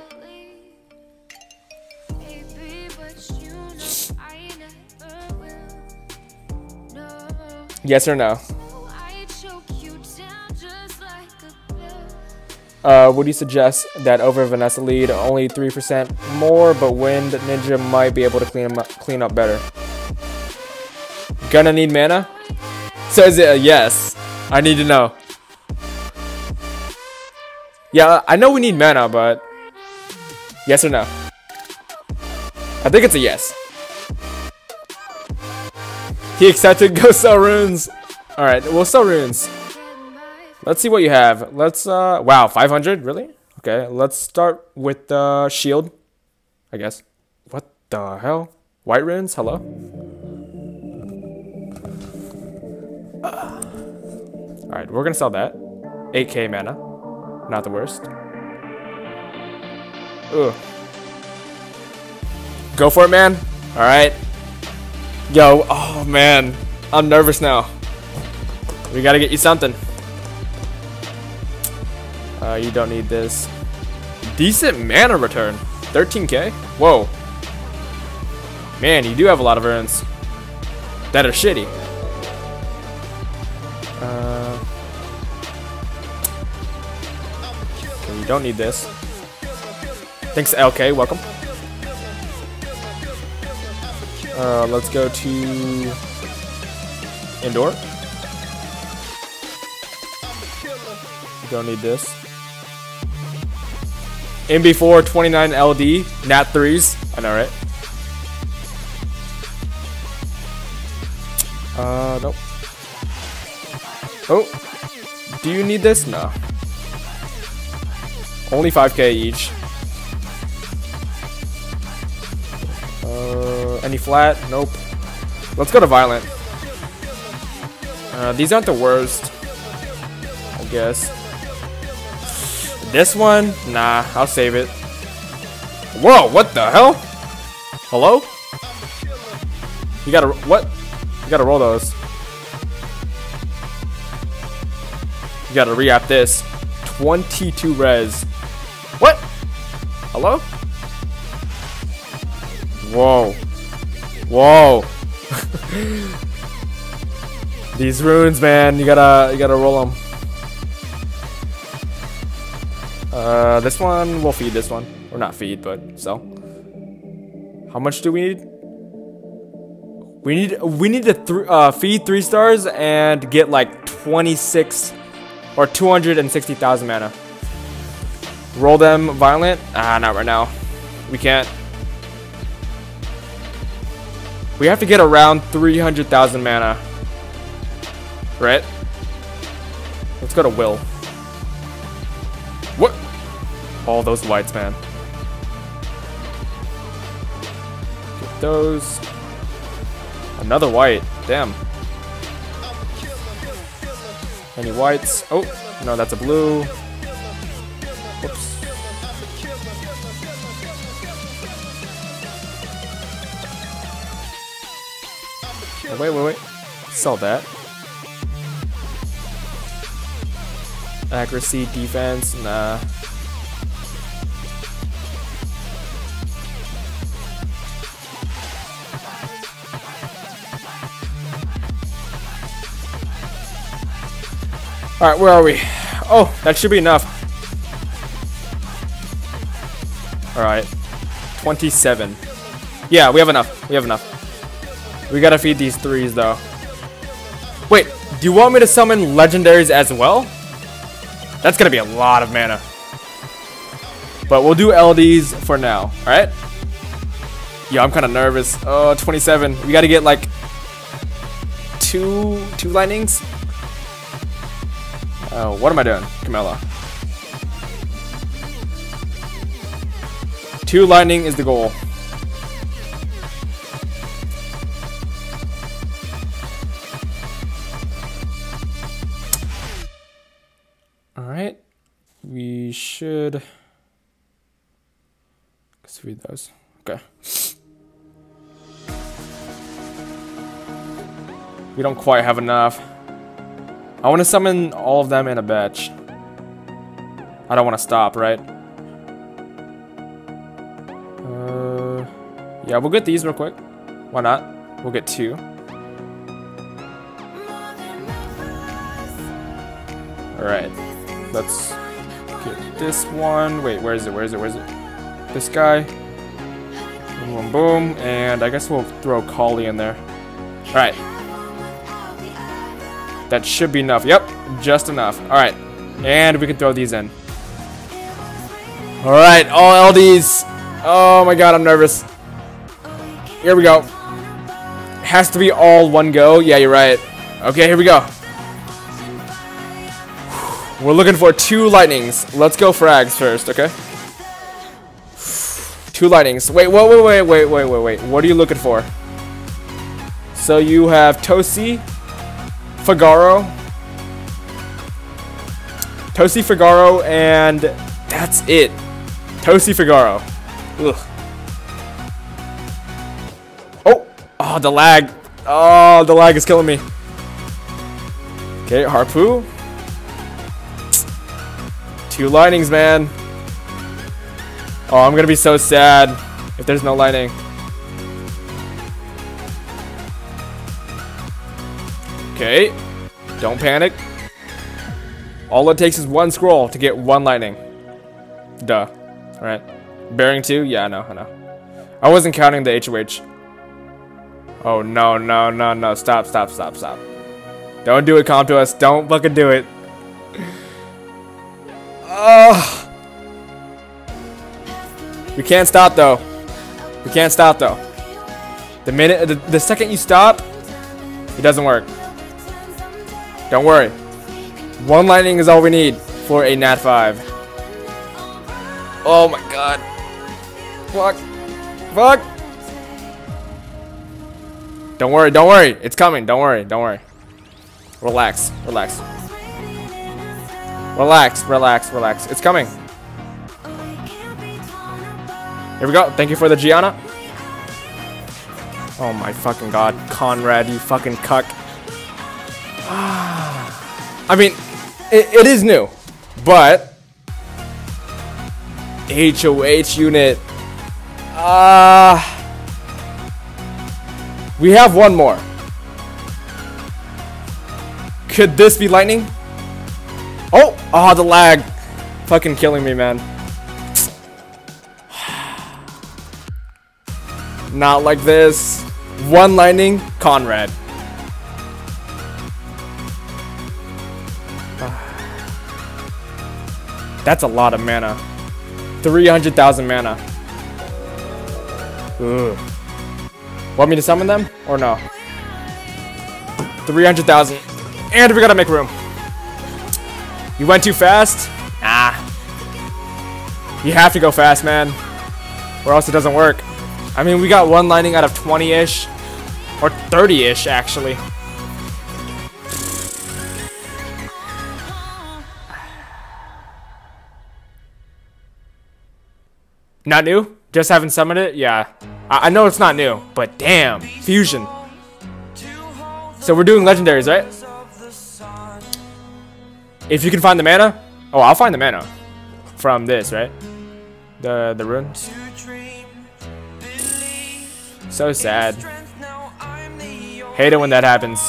Yes or no? Uh, would you suggest that over Vanessa lead only three percent more, but Wind Ninja might be able to clean up, clean up better? Gonna need mana? So is it a yes? I need to know. Yeah, I know we need mana, but yes or no? I think it's a yes. He accepted. Go sell runes. All right, we'll sell runes. Let's see what you have. Let's, uh, wow, five hundred? Really? Okay, let's start with the uh, shield, I guess. What the hell? White runes? Hello? Uh. All right, we're gonna sell that. eight K mana. Not the worst. Ugh. Go for it, man. All right. Yo, oh man, I'm nervous now. We gotta get you something. Uh, you don't need this. Decent mana return, thirteen K? Whoa. Man, you do have a lot of runes that are shitty. Uh, you don't need this. Thanks, L K, welcome. Uh, let's go to indoor. Don't need this. M B four twenty-nine L D nat threes. I know, right? Uh, nope. Oh, do you need this? No. Only five K each. Any flat? Nope. Let's go to violent. Uh, these aren't the worst, I guess. This one? Nah, I'll save it. Whoa, what the hell? Hello? You gotta, what? You gotta roll those. You gotta re-app this. twenty-two res. What? Hello? Whoa. Whoa. These runes, man, you gotta you gotta roll them. Uh, this one, we'll feed this one. Or not feed, but sell. How much do we need? We need we need to th uh, feed three stars and get like twenty-six or two hundred sixty thousand mana. Roll them violent? Ah, not right now. We can't. We have to get around three hundred thousand mana. Right? Let's go to Will. What? All those whites, man. Get those. Another white. Damn. Any whites? Oh, no, that's a blue. Whoops. Wait, wait, wait. Sell that. Accuracy, defense, nah. Alright, where are we? Oh, that should be enough. Alright. twenty-seven. Yeah, we have enough. We have enough. We gotta feed these threes though. Wait, do you want me to summon legendaries as well? That's gonna be a lot of mana. But we'll do L Ds for now, alright? Yo, I'm kinda nervous. Oh, twenty-seven. We gotta get like two two lightnings. Oh, what am I doing, Camilla? Two lightning is the goal. we should let's read those. Okay. We don't quite have enough. I want to summon all of them in a batch. I don't want to stop, right? Uh, yeah, we'll get these real quick. Why not? We'll get two. Alright. Let's get this one. Wait, where is it? Where is it? Where is it? This guy. Boom, boom, boom. And I guess we'll throw Kali in there. Alright. That should be enough. Yep, just enough. Alright. And we can throw these in. Alright, all L Ds. Oh my god, I'm nervous. Here we go. Has to be all one go. Yeah, you're right. Okay, here we go. We're looking for two lightnings. Let's go frags first, okay? Two lightnings. Wait, wait, wait, wait, wait, wait, wait. What are you looking for? So you have Tosi. Figaro, Tosi Figaro, and that's it. Tosi Figaro. Ugh. Oh, oh, the lag. Oh, the lag is killing me. Okay, Harpoo. Two lightnings, man. Oh, I'm gonna be so sad if there's no lightning. Okay, don't panic. All it takes is one scroll to get one lightning. Duh. Alright. Bearing two? Yeah, I know, I know. I wasn't counting the H O H. Oh, no, no, no, no. Stop, stop, stop, stop. Don't do it, comp to us. Don't fucking do it. Ugh. We can't stop, though. We can't stop, though. The minute, the, the second you stop, it doesn't work. Don't worry. One lightning is all we need for a nat five. Oh my god. Fuck. Fuck. Don't worry. Don't worry. It's coming. Don't worry. Don't worry. Relax. Relax. Relax. Relax. Relax. It's coming. Here we go. Thank you for the Gianna. Oh my fucking god. Conrad, you fucking cuck. I mean, it, it is new, but H O H unit. Ah, uh, we have one more. Could this be lightning? Oh, ah, oh, the lag, fucking killing me, man. Not like this. One lightning, Conrad. That's a lot of mana. three hundred thousand mana. Ooh. Want me to summon them? Or no? three hundred thousand. And we gotta make room. You went too fast? Ah. You have to go fast, man. Or else it doesn't work. I mean, we got one lightning out of twenty-ish. Or thirty-ish, actually. Not new? Just haven't summoned it? Yeah. I, I know it's not new, but damn. Fusion. So we're doing legendaries, right? If you can find the mana? Oh, I'll find the mana. From this, right? The the rune. So sad. Hate it when that happens.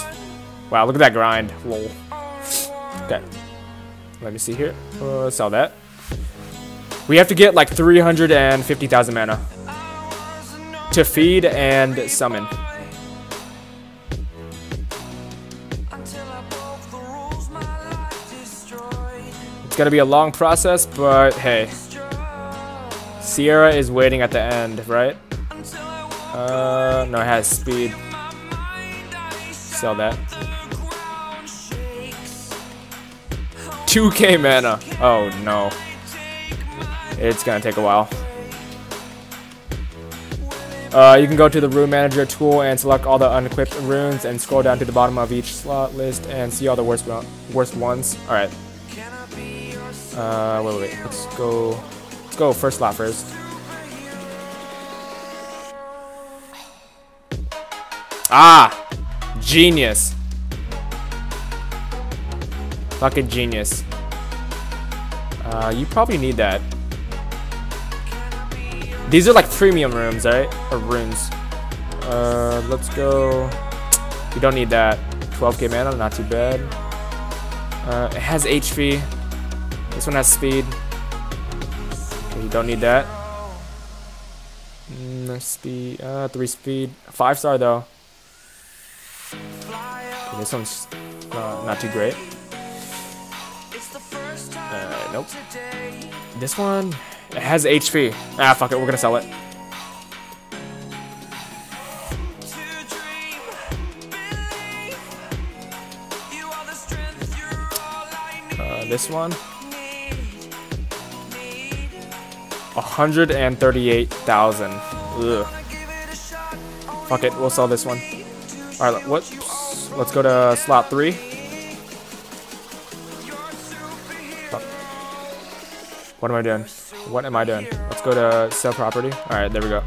Wow, look at that grind. Lol. Okay. Let me see here. Uh, sell that. We have to get like three hundred fifty thousand mana to feed and summon. It's gonna be a long process, but hey. Sierra is waiting at the end, right? Uh, no, it has speed. Sell that. two K mana. Oh no. It's gonna take a while. Uh, you can go to the rune manager tool and select all the unequipped runes and scroll down to the bottom of each slot list and see all the worst worst ones. All right. Uh, wait, wait, wait. Let's go. Let's go first slot first. Ah, genius. Fucking genius. Uh, you probably need that. These are like premium rooms, right? Or runes. Uh, let's go. You don't need that. twelve K mana, not too bad. Uh, it has H P. This one has speed. Okay, you don't need that. Mm, speed. Uh, three speed. Five star though. Okay, this one's uh, not too great. Uh, nope. This one. It has H P. Ah, fuck it. We're gonna sell it. Uh, this one. one hundred thirty-eight thousand. Ugh. Fuck it. We'll sell this one. All right. What? Let's go to slot three. Fuck. What am I doing? What am I doing? Let's go to sell property. All right, there we go.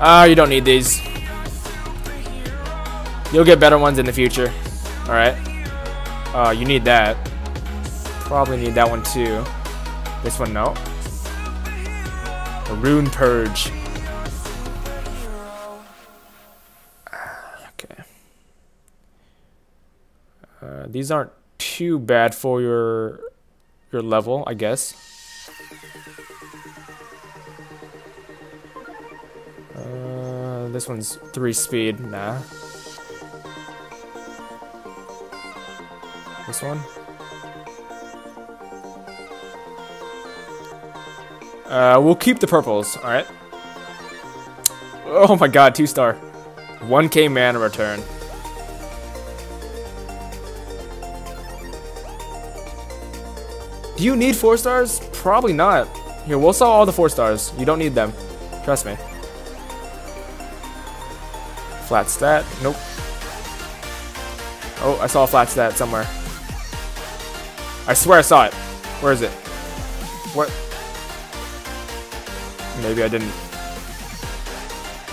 Ah, uh, you don't need these. You'll get better ones in the future. All right. Uh, you need that. Probably need that one too. This one, no. The Rune Purge. Uh, these aren't too bad for your your level, I guess. Uh, this one's three speed, nah. This one. Uh, we'll keep the purples, all right. Oh my God, two star, one K mana return. Do you need four stars? Probably not. Here, we'll sell all the four stars. You don't need them. Trust me. Flat stat. Nope. Oh, I saw a flat stat somewhere. I swear I saw it. Where is it? What? Maybe I didn't.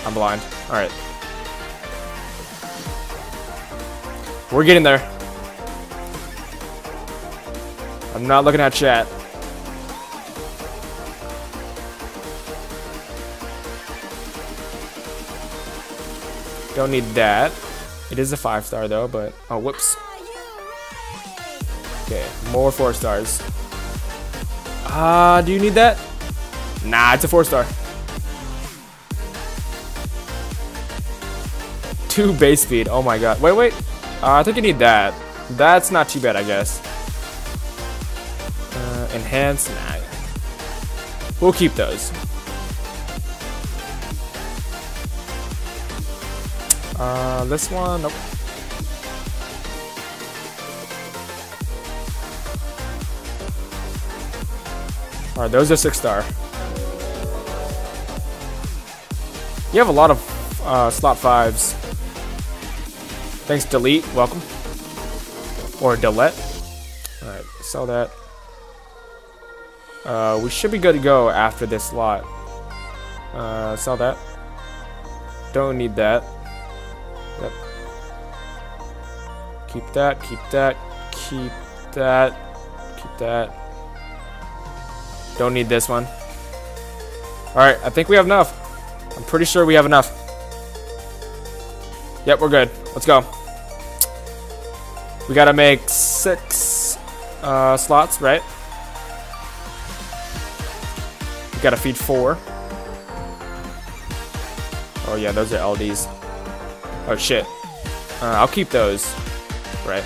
I'm blind. Alright. We're getting there. I'm not looking at chat. Don't need that. It is a five star though, but oh whoops. Okay, more four stars. Ah, uh, do you need that? Nah, it's a four star. Two base speed. Oh my God. Wait, wait. Uh, I think you need that. That's not too bad, I guess. Enhance, nah. We'll keep those. Uh, this one, nope. All right, those are six star. You have a lot of uh, slot fives. Thanks, delete. Welcome. Or delete. All right, sell that. Uh, we should be good to go after this slot. Uh, sell that. Don't need that. Yep. Keep that, keep that, keep that, keep that. Don't need this one. Alright, I think we have enough. I'm pretty sure we have enough. Yep, we're good. Let's go. We gotta make six uh, slots, right? Gotta feed four. Oh yeah, those are L Ds. Oh shit. Uh, I'll keep those. Right.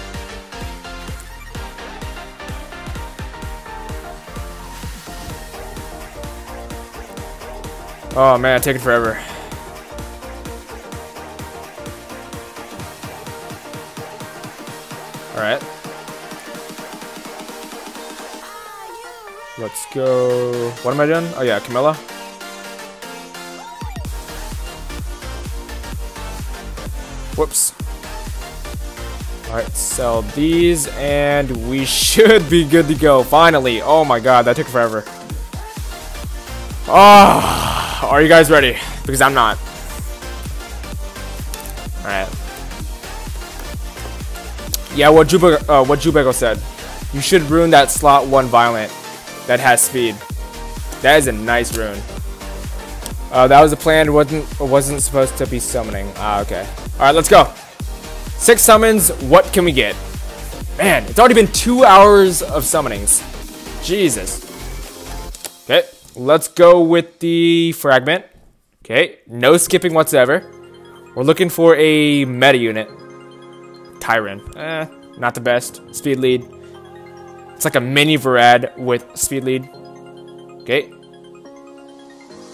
Oh man, taking forever. Alright. Let's go. What am I doing? Oh yeah, Camilla. Whoops. Alright, sell these, and we should be good to go, finally. Oh my god, that took forever. Oh, are you guys ready? Because I'm not. Alright. Yeah, what Jubego, uh, what Jubego said. You should rune that slot one violent that has speed. That is a nice rune. Uh, that was a plan, wasn't, wasn't supposed to be summoning. Ah, okay. Alright, let's go. Six summons, what can we get? Man, it's already been two hours of summonings. Jesus. Okay, let's go with the fragment. Okay, no skipping whatsoever. We're looking for a meta unit. Tyran. Eh, not the best. Speed lead. It's like a mini Varad with speed lead. Okay.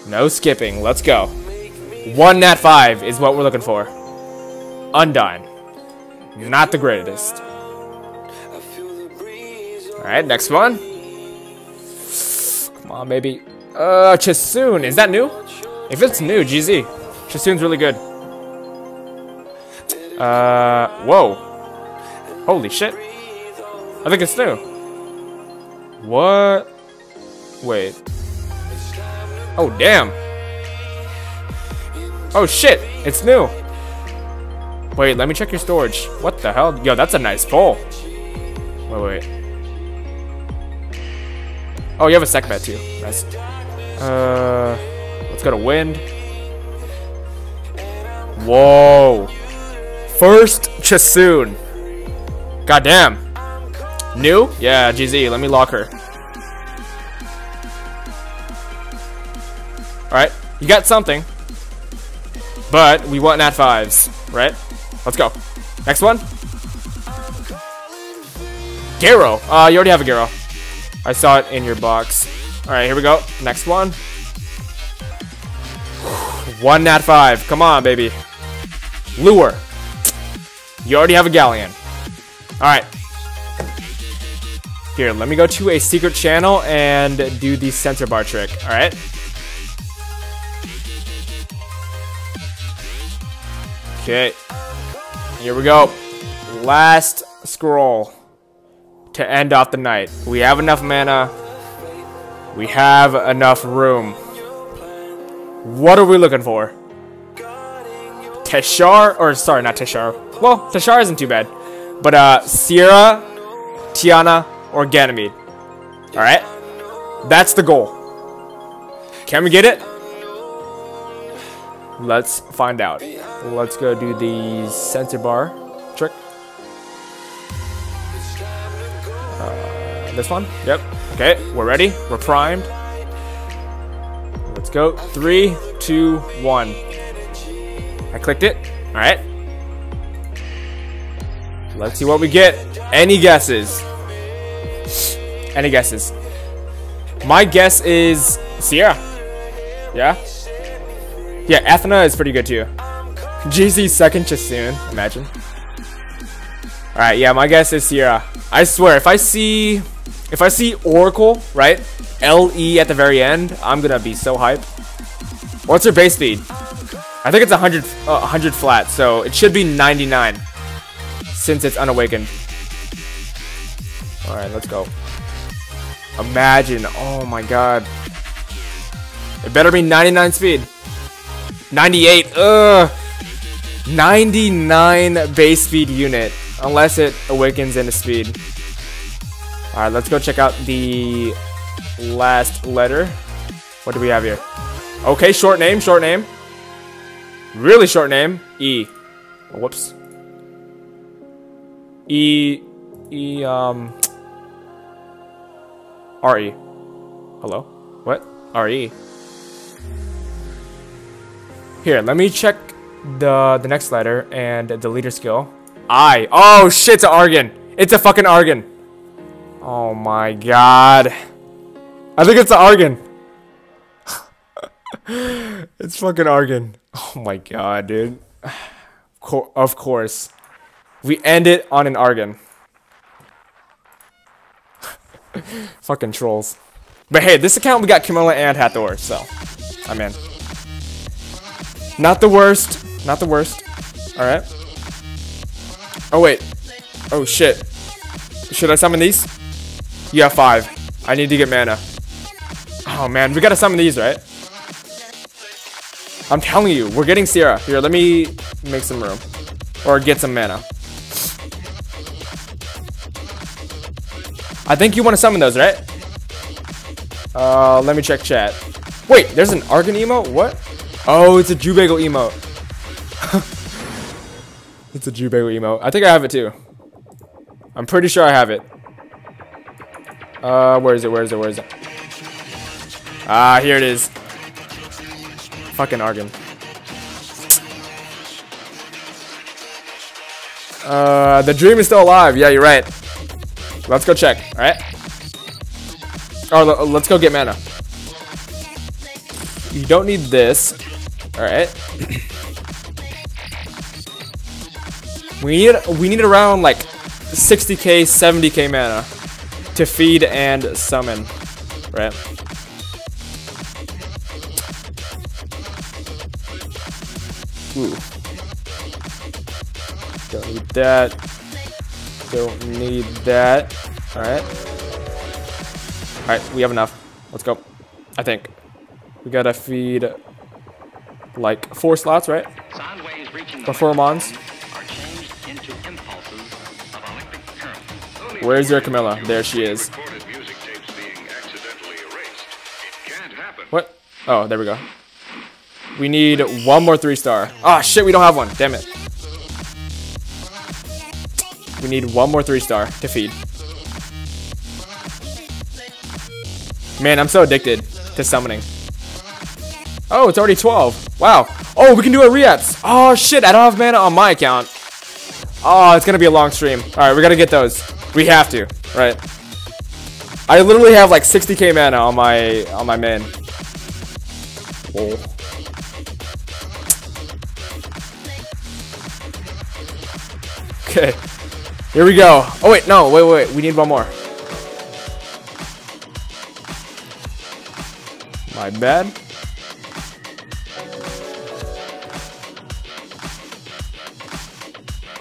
No skipping, let's go. One nat five is what we're looking for. Undyne. Not the greatest. Alright, next one. Come on, baby. Uh, Chasun. Is that new? If it's new, G Z. Chasun's really good. Uh, whoa. Holy shit. I think it's new. What? Wait. Oh, damn. Oh, shit. It's new. Wait, let me check your storage. What the hell? Yo, that's a nice bowl. Wait, wait. Oh, you have a Sekhmet too. Nice. Uh, let's go to wind. Whoa. First Chasun. Goddamn. New? Yeah, G Z. Let me lock her. All right, you got something. But we want nat fives, right? Let's go. Next one. Garo. Uh, you already have a Garo. I saw it in your box. All right, here we go. Next one. One nat five. Come on, baby. Lure. You already have a Galleon. All right. Here, let me go to a secret channel and do the sensor bar trick. All right. Okay, here we go. Last scroll to end off the night. We have enough mana. We have enough room. What are we looking for? Teshar, or sorry, not Teshar. Well, Teshar isn't too bad. But uh, Sierra, Tiana, or Ganymede. All right, that's the goal. Can we get it? Let's find out. Let's go do the sensor bar trick. Uh, this one? Yep. Okay, we're ready. We're primed. Let's go. Three, two, one. I clicked it. All right. Let's see what we get. Any guesses? Any guesses? My guess is Sierra. Yeah? Yeah, Athena is pretty good too. G Z second Chasun, imagine. Alright, yeah, my guess is Sierra. I swear, if I see if I see Oracle, right? L E at the very end, I'm gonna be so hyped. What's her base speed? I think it's one hundred, uh, one hundred flat, so it should be ninety-nine. Since it's unawakened. Alright, let's go. Imagine, oh my god. It better be ninety-nine speed. ninety-eight, ugh, ninety-nine base speed unit, unless it awakens into speed. All right, let's go check out the last letter. What do we have here? Okay, short name, short name. Really short name, E. Oh, whoops. E, E, um, R E. Hello? What? R E. Here, let me check the the next letter and the leader skill. I. Oh shit, it's an Argon. It's a fucking Argon. Oh my god. I think it's an Argon. It's fucking Argon. Oh my god, dude. Co of course. We end it on an Argon. Fucking trolls. But hey, this account we got Camilla and Hathor, so I'm in. Not the worst. Not the worst. Alright. Oh, wait. Oh, shit. Should I summon these? You have five. I need to get mana. Oh, man. We gotta summon these, right? I'm telling you. We're getting Sierra. Here, let me make some room. Or get some mana. I think you want to summon those, right? Uh, let me check chat. Wait, there's an Argon emote? What? Oh, it's a Jubago emote. It's a Jubago emote. I think I have it too. I'm pretty sure I have it. Uh, where is it? Where is it? Where is it? Ah, here it is. Fucking Argon. Uh, the dream is still alive. Yeah, you're right. Let's go check, alright? Oh, let's go get mana. You don't need this. Alright. we need we need around like sixty K, seventy K mana to feed and summon. Right? Ooh. Don't need that. Don't need that. Alright. Alright, we have enough. Let's go. I think. We gotta feed like four slots, right? Or four mons. Where's your Camilla? There she is. What? Oh, there we go. We need one more three star. Ah, shit, we don't have one. Damn it. We need one more three-star to feed. Man, I'm so addicted to summoning. Oh, it's already twelve. Wow. Oh, we can do a re-apps. Oh, shit. I don't have mana on my account. Oh, it's going to be a long stream. All right, we got to get those. We have to, right? I literally have like sixty K mana on my, on my main. Whoa. Okay. Here we go. Oh, wait, no, wait, wait, wait. We need one more. My bad.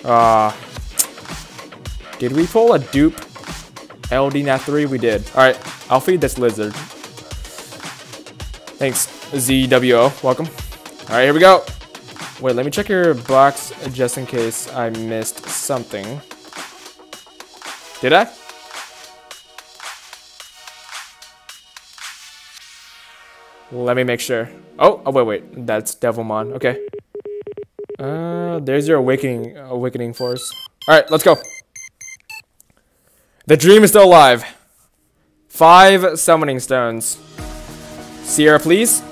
Uh, did we pull a dupe? L D Nat three? We did. All right, I'll feed this lizard. Thanks, Z W O. Welcome. All right, here we go. Wait, let me check your box just in case I missed something. Did I? Let me make sure. Oh, oh wait, wait. That's Devilmon. Okay. Uh, there's your awakening, awakening force. All right, let's go. The dream is still alive. Five summoning stones. Sierra, please.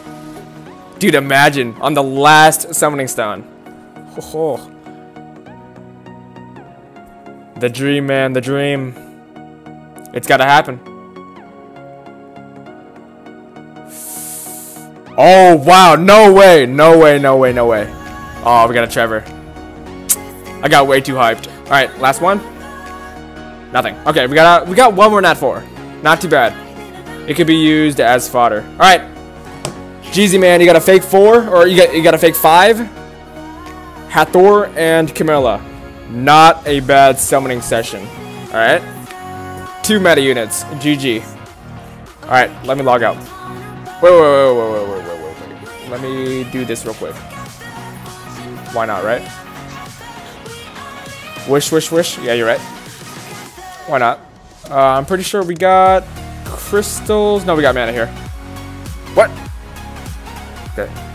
Dude, imagine on the last summoning stone. Oh. The dream, man, the dream. It's gotta happen. Oh, wow, no way, no way, no way, no way. Oh, we got a Trevor. I got way too hyped. All right, last one. Nothing. Okay, we got, we got one more Nat four. Not too bad. It could be used as fodder. All right. Jeezy, man, you got a fake four, or you got, you got a fake five. Hathor and Camilla. Not a bad summoning session. Alright. Two meta units. G G. Alright, let me log out. Wait, wait, wait, wait, wait, wait, wait, wait. Let me do this real quick. Why not, right? Wish, wish, wish. Yeah, you're right. Why not? Uh, I'm pretty sure we got crystals. No, we got mana here. What? Okay.